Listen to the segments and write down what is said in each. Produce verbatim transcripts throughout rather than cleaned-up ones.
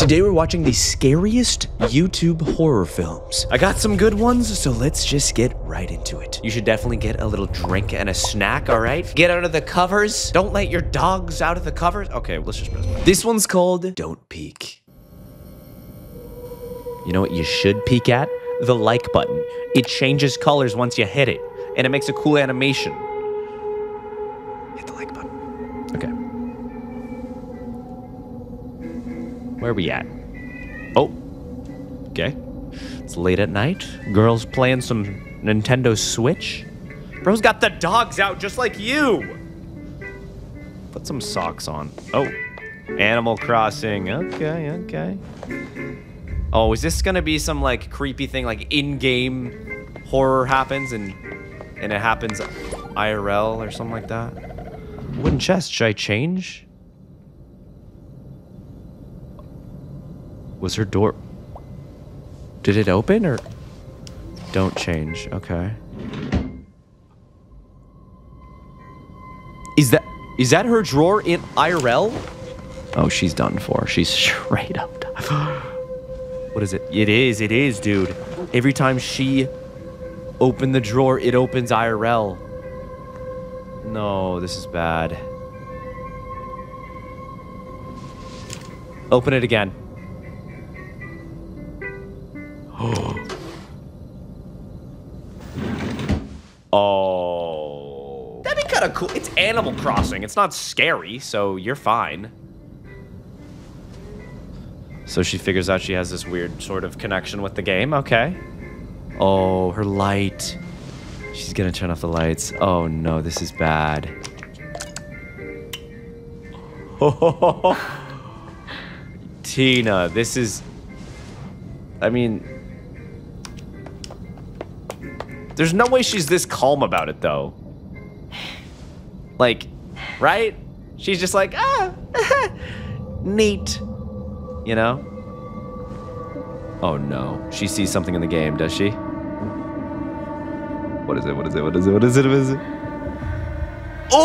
Today we're watching the scariest YouTube horror films. I got some good ones, so let's just get right into it. You should definitely get a little drink and a snack, all right? Get out of the covers. Don't let your dogs out of the covers. Okay, let's just press play. This one's called Don't Peek. You know what you should peek at? The like button. It changes colors once you hit it, and it makes a cool animation. Hit the like button. Okay. Where are we at? Oh, okay. It's late at night. Girl's playing some Nintendo Switch. Bro's got the dogs out just like you. Put some socks on. Oh, Animal Crossing. Okay, okay. Oh, is this gonna be some like creepy thing, like in-game horror happens and and it happens I R L or something like that? Wooden chest, should I change? Was her door... Did it open or... Don't change, okay. Is that... Is that her drawer in I R L? Oh, she's done for. She's straight up done for. What is it? It is, it is, dude. Every time she opened the drawer, it opens I R L. No, this is bad. Open it again. Oh. That'd be kind of cool. It's Animal Crossing. It's not scary, so you're fine. So she figures out she has this weird sort of connection with the game. Okay. Oh, her light. She's gonna turn off the lights. Oh no, this is bad. Tina, this is... I mean... There's no way she's this calm about it, though. Like, right? She's just like, ah, neat, you know? Oh, no. She sees something in the game, does she? What is it? What is it? What is it? What is it? What is it? Oh!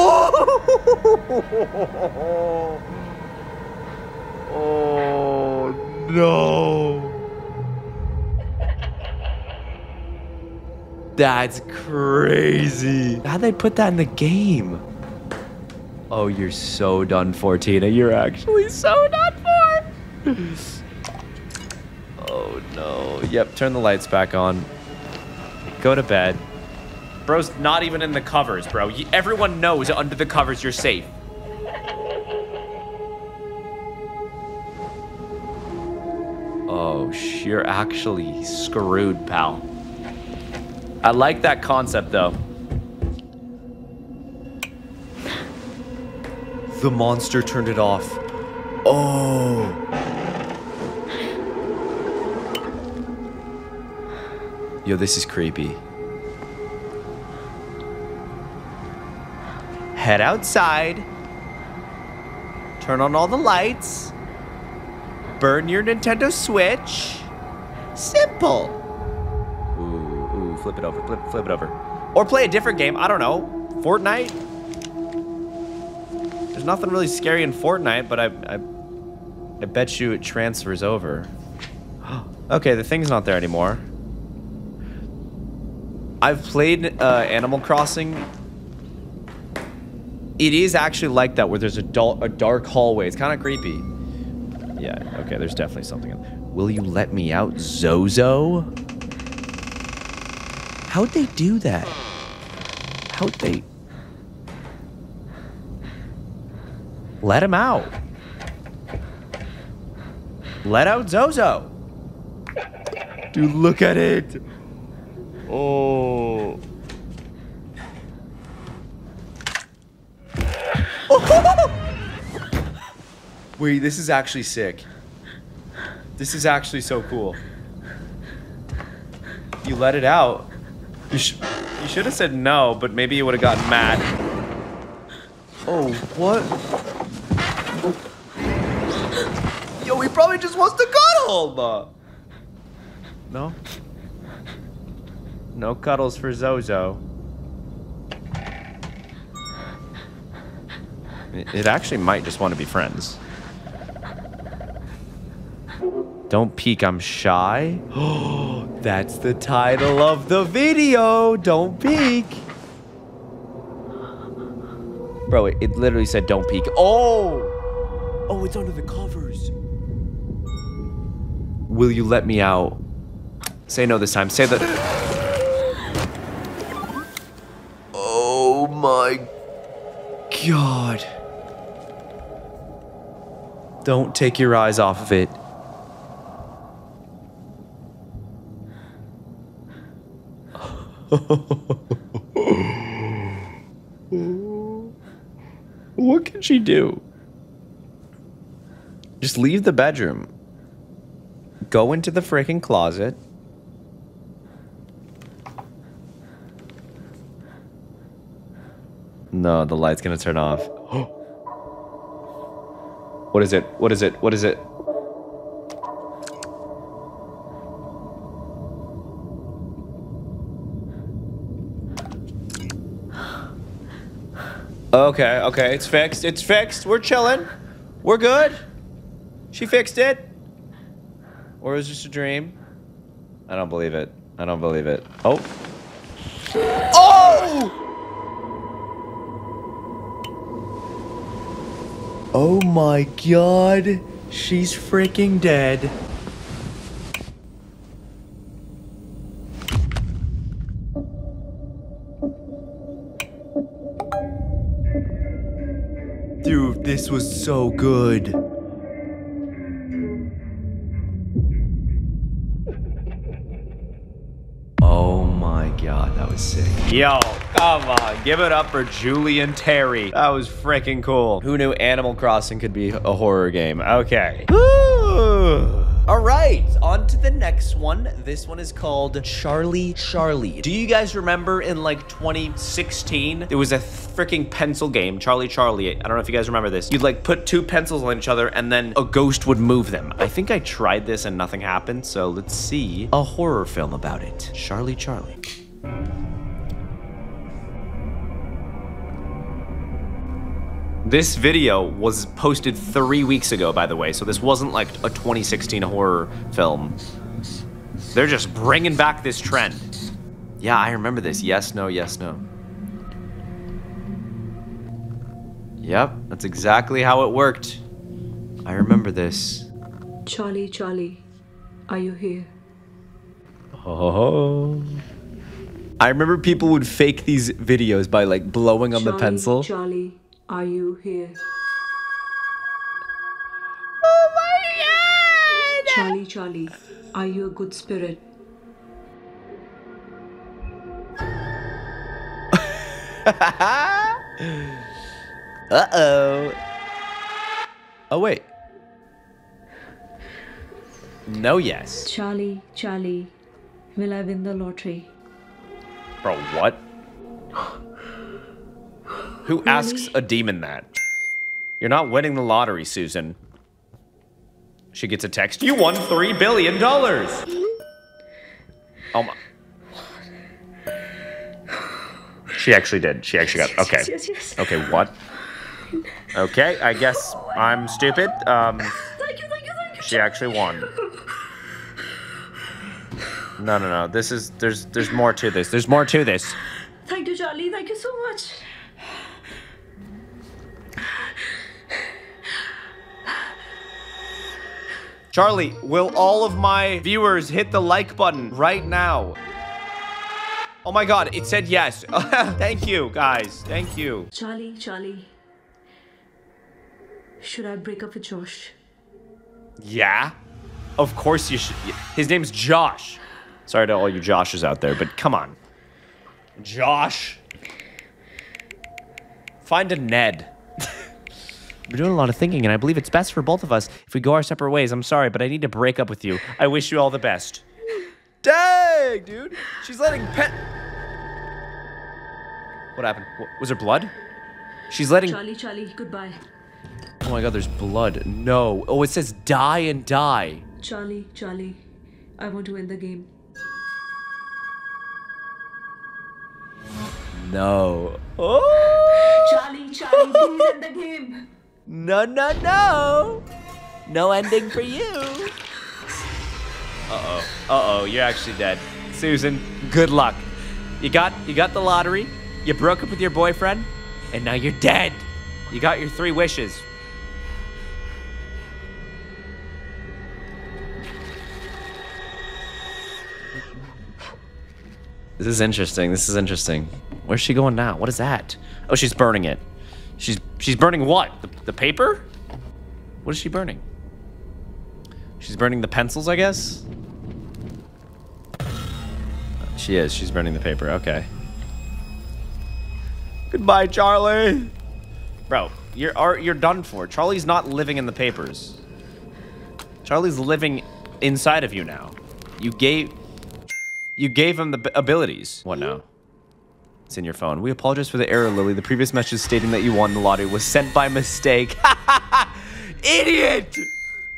Oh, no. That's crazy. How'd they put that in the game? Oh, you're so done for, Tina. You're actually so done for. Oh, no. Yep, turn the lights back on. Go to bed. Bro's not even in the covers, bro. Everyone knows under the covers you're safe. Oh, you're actually screwed, pal. I like that concept, though. The monster turned it off. Oh. Yo, this is creepy. Head outside. Turn on all the lights. Burn your Nintendo Switch. Simple. Flip it over, flip, flip it over. Or play a different game, I don't know. Fortnite? There's nothing really scary in Fortnite, but I I, I bet you it transfers over. Okay, the thing's not there anymore. I've played uh, Animal Crossing. It is actually like that, where there's a, dull, a dark hallway. It's kind of creepy. Yeah, okay, there's definitely something in there. Will you let me out, Zozo? How'd they do that? How'd they... Let him out. Let out Zozo. Dude, look at it. Oh. Oh. Wait, this is actually sick. This is actually so cool. You let it out. You, sh you should have said no, but maybe you would have gotten mad. Oh, what? Yo, he probably just wants to cuddle! No? No cuddles for Zozo. It actually might just want to be friends. Don't peek, I'm shy. Oh, that's the title of the video. Don't peek. Bro, it, it literally said don't peek. Oh! Oh, it's under the covers. Will you let me out? Say no this time. Say the... Oh my God. Don't take your eyes off of it. What can she do? Just leave the bedroom. Go into the freaking closet. No, the light's gonna turn off. What is it? What is it? What is it? Okay, okay, it's fixed. It's fixed. We're chilling. We're good. She fixed it. Or it was just a dream. I don't believe it. I don't believe it. Oh. Oh! Oh my God. She's freaking dead. Dude, this was so good. Oh my God, that was sick. Yo, come on, give it up for Julian Terry. That was freaking cool. Who knew Animal Crossing could be a horror game? Okay. Ooh. All right, on to the next one. This one is called Charlie Charlie. Do you guys remember in like twenty sixteen, there was a freaking pencil game, Charlie Charlie? I don't know if you guys remember this. You'd like put two pencils on each other and then a ghost would move them. I think I tried this and nothing happened, so let's see a horror film about it. Charlie Charlie. This video was posted three weeks ago, by the way, so this wasn't like a twenty sixteen horror film. They're just bringing back this trend. Yeah, I remember this. Yes, no, yes, no. Yep, that's exactly how it worked. I remember this. Charlie, Charlie, are you here? Oh. I remember people would fake these videos by like blowing on Charlie, the pencil. Charlie. Are you here? Oh my God! Charlie, Charlie, are you a good spirit? Uh-oh. Oh, wait. No, yes. Charlie, Charlie, will I win the lottery? Bro, what? Who asks a demon that? You're not winning the lottery, Susan. She gets a text. You won three billion dollars. Oh my! She actually did. She actually got. Okay. Yes, yes, yes. Okay. What? Okay. I guess I'm stupid. Um. Thank you. Thank you. Thank you. She actually won. No, no, no. This is there's there's more to this. There's more to this. Thank you, Charlie. Thank you so much. Charlie, will all of my viewers hit the like button right now? Oh my God, it said yes. Thank you, guys. Thank you. Charlie, Charlie. Should I break up with Josh? Yeah? Of course you should. His name's Josh. Sorry to all you Joshes out there, but come on. Josh. Find a Ned. We're doing a lot of thinking, and I believe it's best for both of us if we go our separate ways. I'm sorry, but I need to break up with you. I wish you all the best. Dang, dude. She's letting pet... What happened? What, was there blood? She's letting... Charlie, Charlie, goodbye. Oh my God, there's blood. No. Oh, it says die and die. Charlie, Charlie, I want to win the game. No. Oh! Charlie, Charlie, please end the game. No, no, no! No ending for you. Uh-oh. Uh-oh, you're actually dead. Susan, good luck. You got you got the lottery, you broke up with your boyfriend, and now you're dead. You got your three wishes. This is interesting. This is interesting. Where's she going now? What is that? Oh, she's burning it. She's she's burning what? The, the paper? What is she burning? She's burning the pencils, I guess? She is. She's burning the paper. Okay. Goodbye, Charlie. Bro, you're are, you're done for. Charlie's not living in the papers. Charlie's living inside of you now. You gave you gave him the abilities. What now? It's in your phone. We apologize for the error, Lily. The previous message stating that you won the lottery was sent by mistake. Idiot!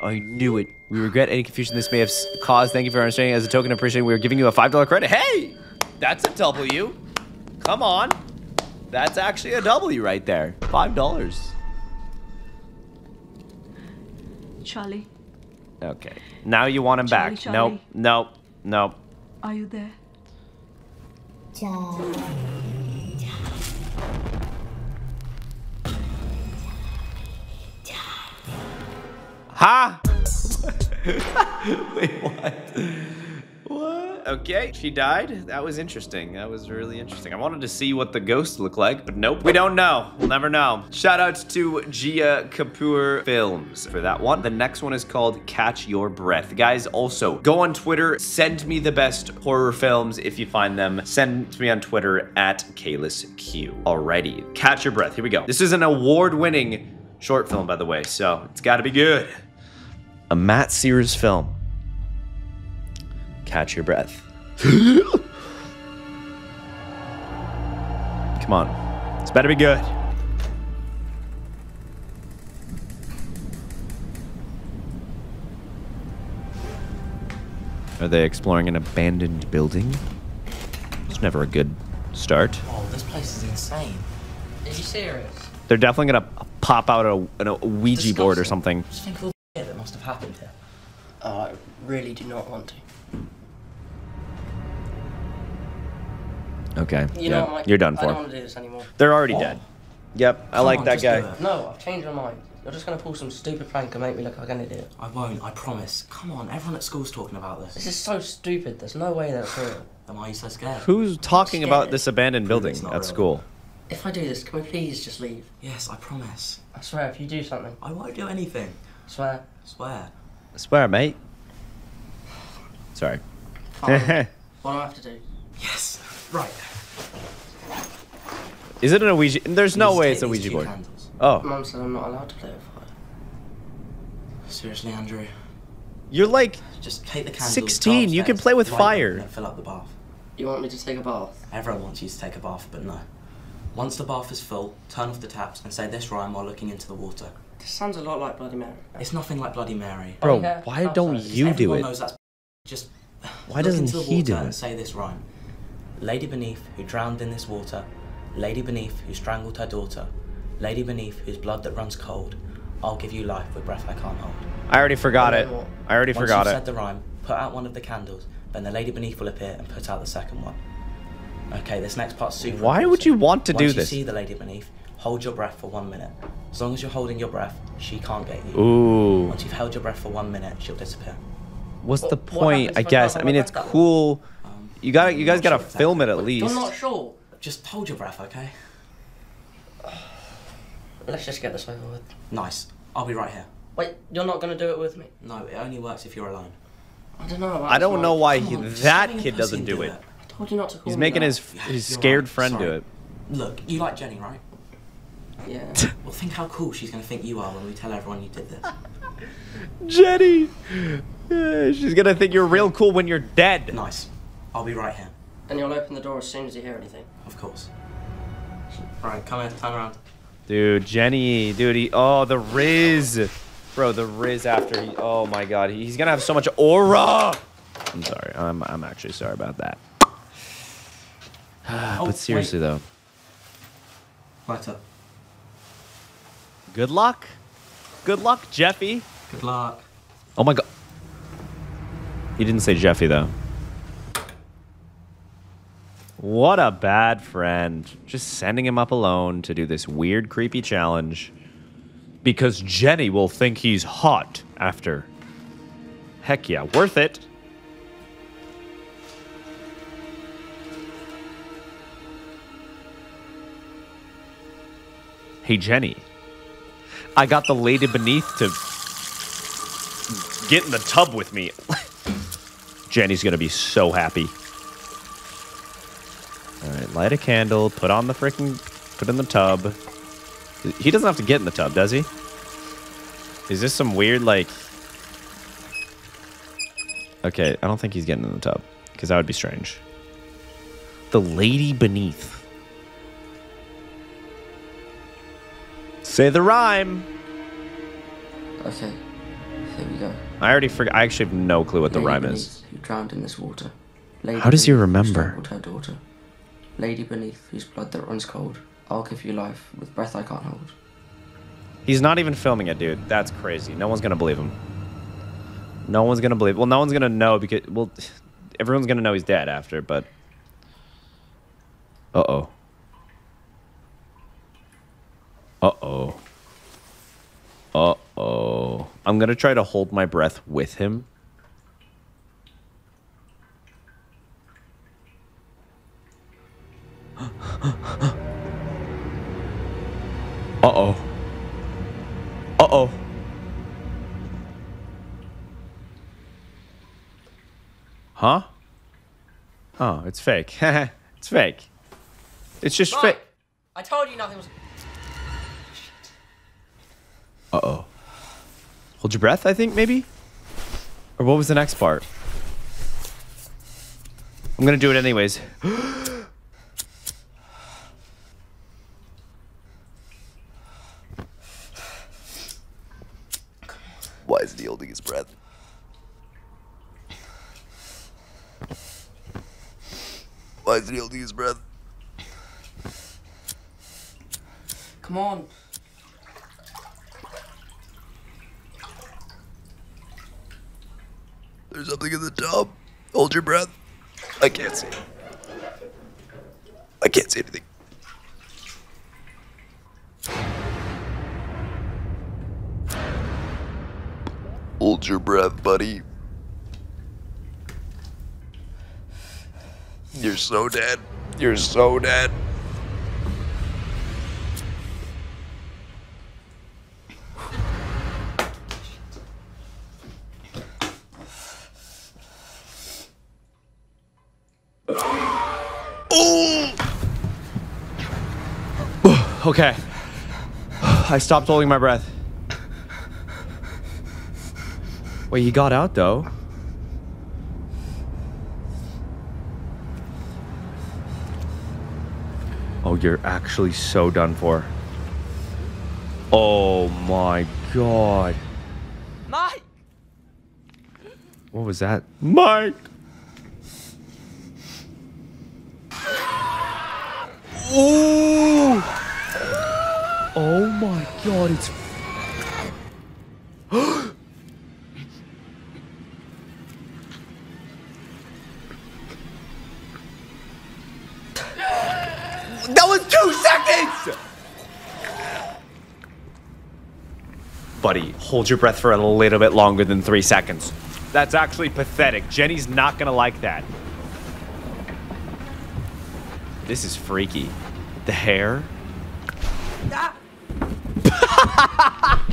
I knew it. We regret any confusion this may have caused. Thank you for understanding. As a token of appreciation, we are giving you a five dollar credit. Hey! That's a W. Come on. That's actually a W right there. five dollars. Charlie. Okay. Now you want him Charlie, back. Charlie. Nope. Nope. Nope. Are you there? Charlie. Ha! Wait, what? What? Okay, she died. That was interesting. That was really interesting. I wanted to see what the ghost looked like, but nope. We don't know. We'll never know. Shout out to Gia Kapoor Films for that one. The next one is called Catch Your Breath. Guys, also, go on Twitter. Send me the best horror films if you find them. Send to me on Twitter at KalisQ. Alrighty. Catch Your Breath. Here we go. This is an award-winning short film, by the way, so it's got to be good. A Matt Sears film. Catch Your Breath. Come on. It's better be good. Are they exploring an abandoned building? It's never a good start. Oh, this place is insane. Are you serious? They're definitely going to pop out a, a Ouija Disgusting. board or something. Just think of that must have happened here. Oh, I really do not want to. Okay. You yeah. know what, You're done I for. I don't want to do this anymore. They're already oh. dead. Yep, I Come like on, that guy. No, I've changed my mind. You're just going to pull some stupid prank and make me look like an idiot. I won't, I promise. Come on, everyone at school's talking about this. This is so stupid. There's no way that's real. Then why are you so scared? Who's talking about this abandoned building at real. school? If I do this, can we please just leave? Yes, I promise. I swear, if you do something. I won't do anything. I swear. I swear. I swear, mate. Sorry. Fine. What do I have to do? Yes. Right. Is it an Ouija? There's you no way it's a Ouija board. Candles. Oh. Mum said I'm not allowed to play with fire. Seriously, Andrew. You're like just take the candles, sixteen. You can play with right, fire. Fill up the bath. You want me to take a bath? Everyone wants you to take a bath, but no. Once the bath is full, turn off the taps and say this rhyme while looking into the water. This sounds a lot like Bloody Mary. It's nothing like Bloody Mary. Bro, why don't you do it? Knows that's just why doesn't into the he water do it? And say this rhyme. Lady Beneath, who drowned in this water. Lady Beneath, who strangled her daughter. Lady Beneath, whose blood that runs cold. I'll give you life with breath I can't hold. I already forgot it. I already Once forgot it. Once you said the rhyme, put out one of the candles, then the Lady Beneath will appear and put out the second one. Okay, this next part's super Why important. would you want to Once do this? Once you see the Lady Beneath, hold your breath for one minute. As long as you're holding your breath, she can't get you. Ooh. Once you've held your breath for one minute, she'll disappear. What's well, the point, I guess? I mean, it's cool. Um, you gotta, you guys gotta sure film exactly. it at least. I'm not sure. Just hold your breath, okay? Let's just get this over with. Nice. I'll be right here. Wait, you're not gonna do it with me? No, it only works if you're alone. I don't know. I don't right. know why he, on, that kid doesn't do it. it. Told you not to call He's making his, his scared right. friend Sorry. do it. Look, you like Jenny, right? Yeah. Well, think how cool she's going to think you are when we tell everyone you did this. Jenny! Yeah, she's going to think you're real cool when you're dead. Nice. I'll be right here. And you'll open the door as soon as you hear anything. Of course. Alright, come here, turn around. Dude, Jenny, dude, he, oh, the Riz. Bro, the Riz after he, oh my god, he's going to have so much aura. I'm sorry, I'm, I'm actually sorry about that. but oh, seriously wait. though. Light up. Good luck. Good luck, Jeffy. Good luck. Oh my god. He didn't say Jeffy, though. What a bad friend. Just sending him up alone to do this weird, creepy challenge. Because Jenny will think he's hot after. Heck yeah, worth it. Hey, Jenny. I got the Lady Beneath to get in the tub with me. Jenny's gonna be so happy. Alright, light a candle, put on the freaking... put in the tub. He doesn't have to get in the tub, does he? Is this some weird, like... Okay, I don't think he's getting in the tub. Because that would be strange. The Lady Beneath. Say the rhyme. Okay, here we go. I already forgot. I actually have no clue what Lady the rhyme beneath, is. Who drowned in this water? Lady How does he remember? Who her daughter. Lady beneath, whose blood that runs cold. I'll give you life with breath I can't hold. He's not even filming it, dude. That's crazy. No one's gonna believe him. No one's gonna believe. Well, no one's gonna know because well, everyone's gonna know he's dead after. But uh oh. Uh-oh. Uh-oh. I'm going to try to hold my breath with him. Uh-oh. Uh-oh. Huh? Oh, it's fake. It's fake. It's just right. fake. I told you nothing was... Uh-oh. Hold your breath, I think, maybe? Or what was the next part? I'm gonna do it anyways. Why isn't he holding his breath? Why isn't he holding his breath? Come on. There's something in the tub. Hold your breath. I can't see. I can't see anything. Hold your breath, buddy. You're so dead. You're so dead. Okay, I stopped holding my breath. Wait, he got out though. Oh, you're actually so done for. Oh my god. Mike! What was that? Mike! Ooh! Oh my god, it's... That was two seconds! Buddy, hold your breath for a little bit longer than three seconds. That's actually pathetic. Jenny's not gonna like that. This is freaky. The hair... Ah!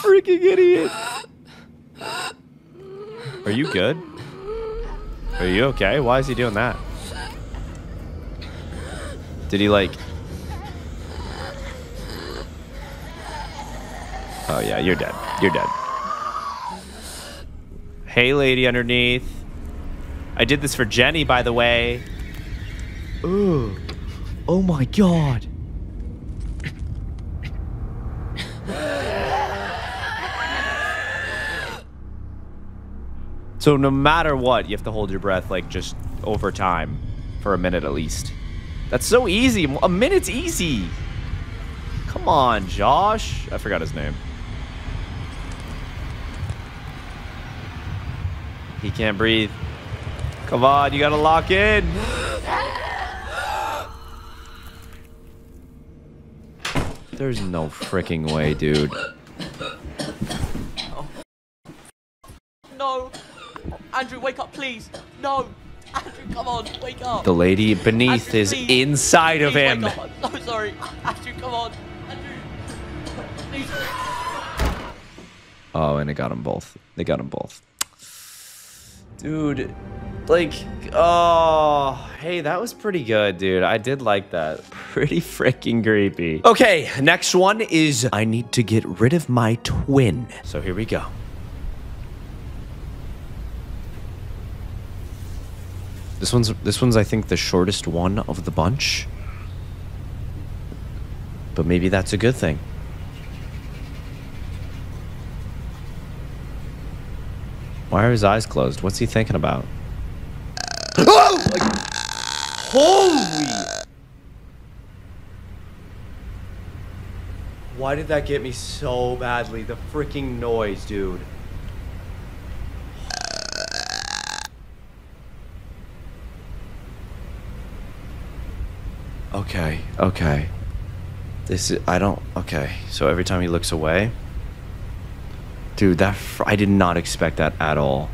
Freaking idiot. Are you good? Are you okay? Why is he doing that? Did he like... Oh yeah, you're dead. You're dead. Hey lady underneath. I did this for Jenny, by the way. Ooh. Oh my god. So no matter what, you have to hold your breath, like, just over time. For a minute at least. That's so easy. A minute's easy. Come Come on, Josh. I forgot his name. He can't breathe. Come on, you gotta lock in. There's no freaking way, dude. Oh. No. Andrew, wake up, please. No. Andrew, come on, wake up. The lady beneath Andrew, is please. inside please of him. Wake up. I'm so sorry. Andrew, come on. Andrew, please. Oh, and it got them both. They got them both. Dude, like, oh, hey, that was pretty good, dude. I did like that. Pretty freaking creepy. Okay, next one is I need to get rid of my twin. So here we go. This one's, this one's, I think, the shortest one of the bunch. But maybe that's a good thing. Why are his eyes closed? What's he thinking about? Oh! Holy! Why did that get me so badly? The freaking noise, dude. Okay, okay. This is, I don't, okay. So every time he looks away. Dude, that fr I did not expect that at all.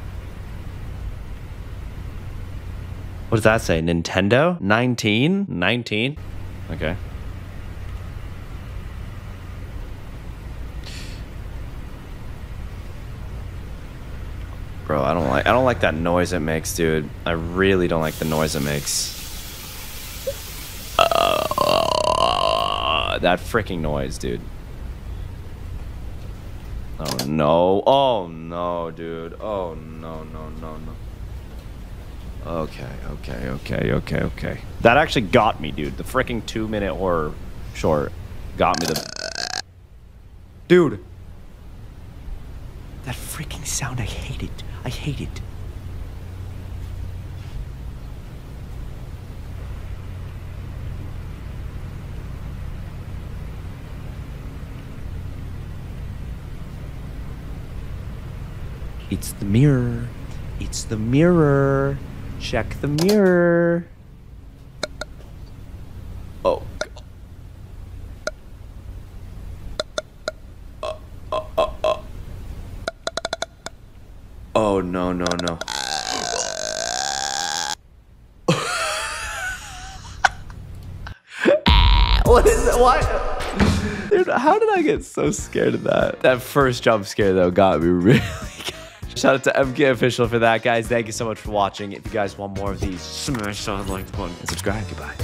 What does that say? Nintendo? nineteen? nineteen? Okay. Bro, I don't like I don't like that noise it makes, dude. I really don't like the noise it makes. Uh, that freaking noise, dude. Oh no, oh no, dude. Oh no, no, no, no. Okay, okay, okay, okay, okay. That actually got me, dude. The freaking two minute horror short got me the... Dude. That freaking sound, I hate it. I hate it. It's the mirror. It's the mirror. Check the mirror. Oh. Oh, oh, oh, oh. Oh no, no, no. What is that? Why? Dude, how did I get so scared of that? That first jump scare though got me really. Shout out to M K Official for that, guys. Thank you so much for watching. If you guys want more of these, smash that like button and subscribe. Goodbye.